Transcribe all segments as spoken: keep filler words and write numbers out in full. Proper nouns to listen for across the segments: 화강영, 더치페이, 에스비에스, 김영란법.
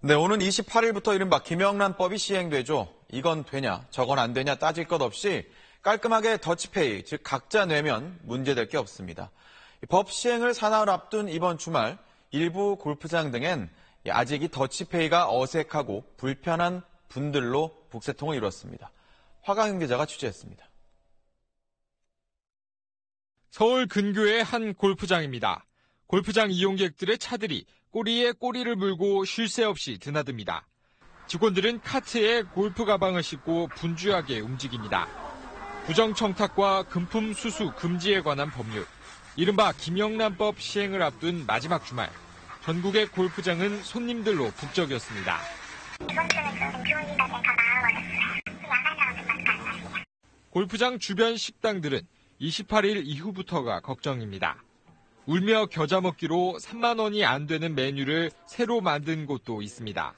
네, 오는 이십팔일부터 이른바 김영란법이 시행되죠. 이건 되냐, 저건 안 되냐 따질 것 없이 깔끔하게 더치페이, 즉 각자 내면 문제될 게 없습니다. 법 시행을 사나흘 앞둔 이번 주말, 일부 골프장 등엔 아직 이 더치페이가 어색하고 불편한 분들로 북새통을 이뤘습니다. 화강영 기자가 취재했습니다. 서울 근교의 한 골프장입니다. 골프장 이용객들의 차들이 꼬리에 꼬리를 물고 쉴 새 없이 드나듭니다. 직원들은 카트에 골프 가방을 싣고 분주하게 움직입니다. 부정청탁과 금품 수수 금지에 관한 법률, 이른바 김영란법 시행을 앞둔 마지막 주말, 전국의 골프장은 손님들로 북적였습니다. 골프장 주변 식당들은 이십팔일 이후부터가 걱정입니다. 울며 겨자 먹기로 삼만 원이 안 되는 메뉴를 새로 만든 곳도 있습니다.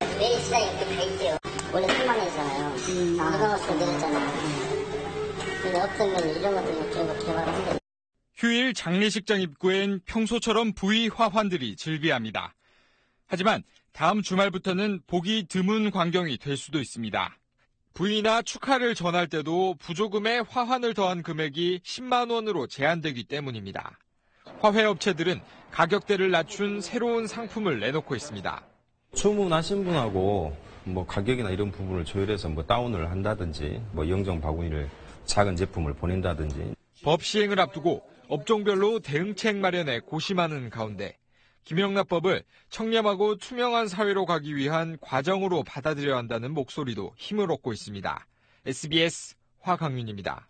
내일 시간에 이렇게 갈게요. 원래 삼만 원이잖아요. 아까워서 내렸잖아요. 근데 어떤 면 이런 것도 이런 거 개발을 한대요. 휴일 장례식장 입구엔 평소처럼 부의 화환들이 즐비합니다. 하지만 다음 주말부터는 보기 드문 광경이 될 수도 있습니다. 부의나 축하를 전할 때도 부조금에 화환을 더한 금액이 십만 원으로 제한되기 때문입니다. 화훼업체들은 가격대를 낮춘 새로운 상품을 내놓고 있습니다. 주문하신 분하고 뭐 가격이나 이런 부분을 조율해서 뭐 다운을 한다든지 뭐 영정 바구니를 작은 제품을 보낸다든지. 법 시행을 앞두고 업종별로 대응책 마련에 고심하는 가운데 김영란법을 청렴하고 투명한 사회로 가기 위한 과정으로 받아들여야 한다는 목소리도 힘을 얻고 있습니다. 에스비에스 화강윤입니다.